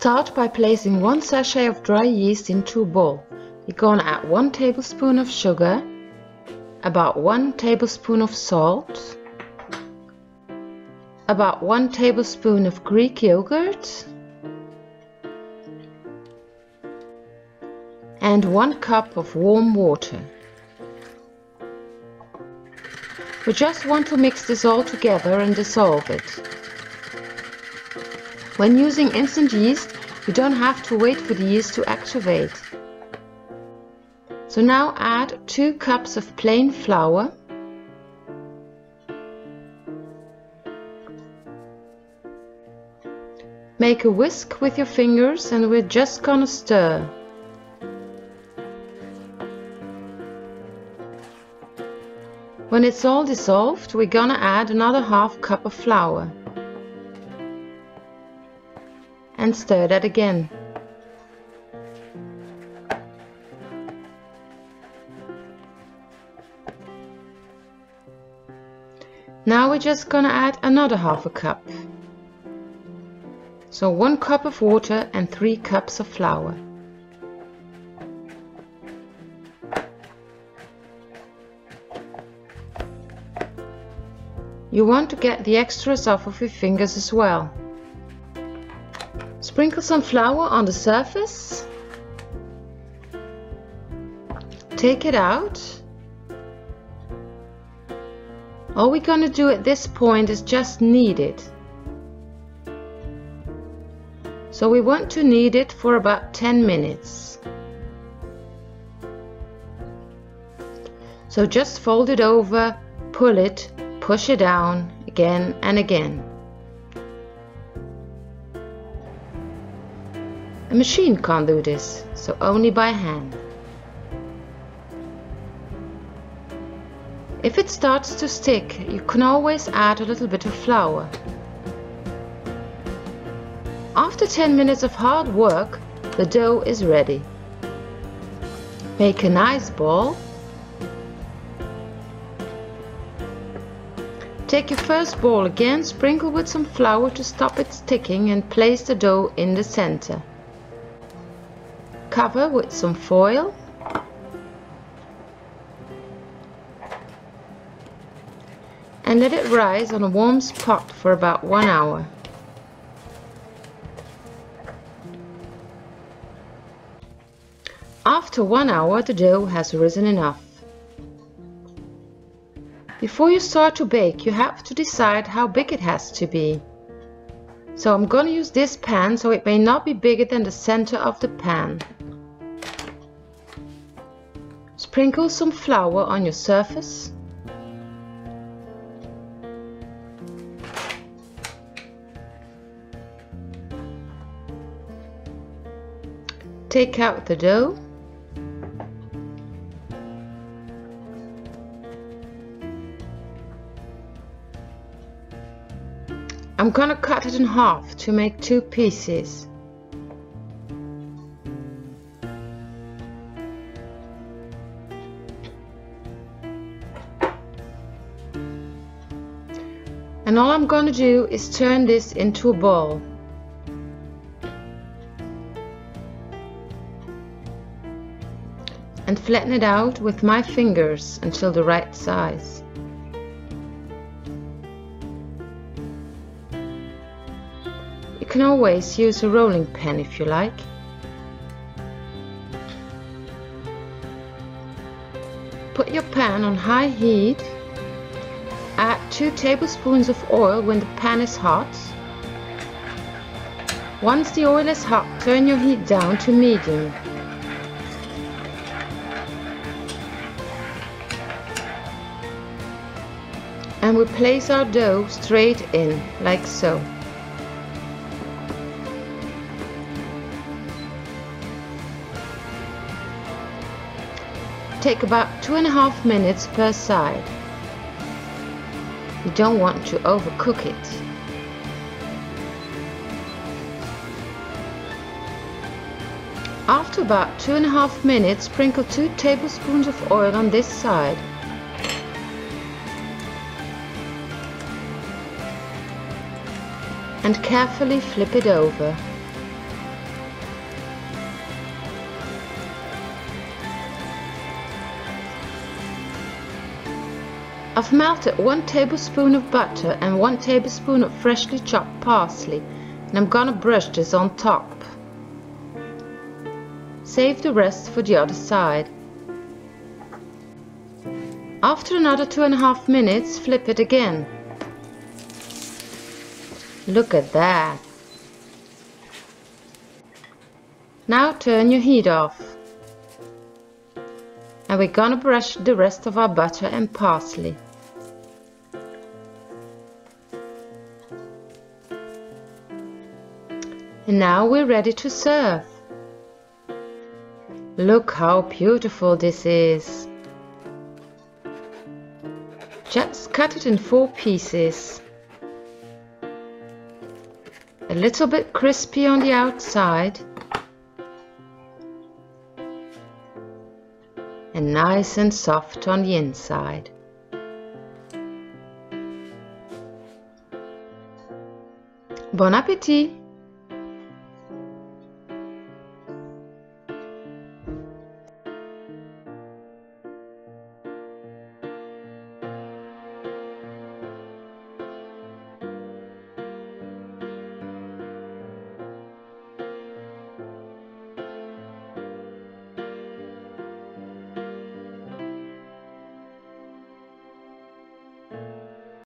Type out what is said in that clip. Start by placing 1 sachet of dry yeast into a bowl. You're going to add 1 tablespoon of sugar, about 1 tablespoon of salt, about 1 tablespoon of Greek yogurt, and 1 cup of warm water. We just want to mix this all together and dissolve it. When using instant yeast, you don't have to wait for the yeast to activate. So now add 2 cups of plain flour, make a whisk with your fingers, and we're just gonna stir. When it's all dissolved, we're gonna add another half cup of flour and stir that again. Now we're just gonna add another half a cup. So 1 cup of water and 3 cups of flour. You want to get the extras off of your fingers as well. Sprinkle some flour on the surface. Take it out. All we're going to do at this point is just knead it. So we want to knead it for about 10 minutes. So just fold it over, pull it, push it down again and again. A machine can't do this, so only by hand. If it starts to stick, you can always add a little bit of flour. After 10 minutes of hard work, the dough is ready. Make a nice ball. Take your first ball again, sprinkle with some flour to stop it sticking, and place the dough in the center. Cover with some foil. And let it rise on a warm spot for about 1 hour. After 1 hour, the dough has risen enough. Before you start to bake, you have to decide how big it has to be. So I'm going to use this pan, so it may not be bigger than the center of the pan. Sprinkle some flour on your surface. Take out the dough. I'm gonna cut it in half to make 2 pieces. And all I'm gonna do is turn this into a ball. And flatten it out with my fingers until the right size. You can always use a rolling pin if you like. Put your pan on high heat. Add 2 tablespoons of oil when the pan is hot. Once the oil is hot, turn your heat down to medium. And we place our dough straight in, like so. Take about 2.5 minutes per side. You don't want to overcook it. After about 2.5 minutes, sprinkle 2 tablespoons of oil on this side. And carefully flip it over. I've melted 1 tablespoon of butter and 1 tablespoon of freshly chopped parsley, and I'm gonna brush this on top. Save the rest for the other side. After another 2.5 minutes, flip it again. Look at that! Now turn your heat off. And we're gonna brush the rest of our butter and parsley. And now we're ready to serve. Look how beautiful this is. Just cut it in 4 pieces. A little bit crispy on the outside and nice and soft on the inside. Bon appétit!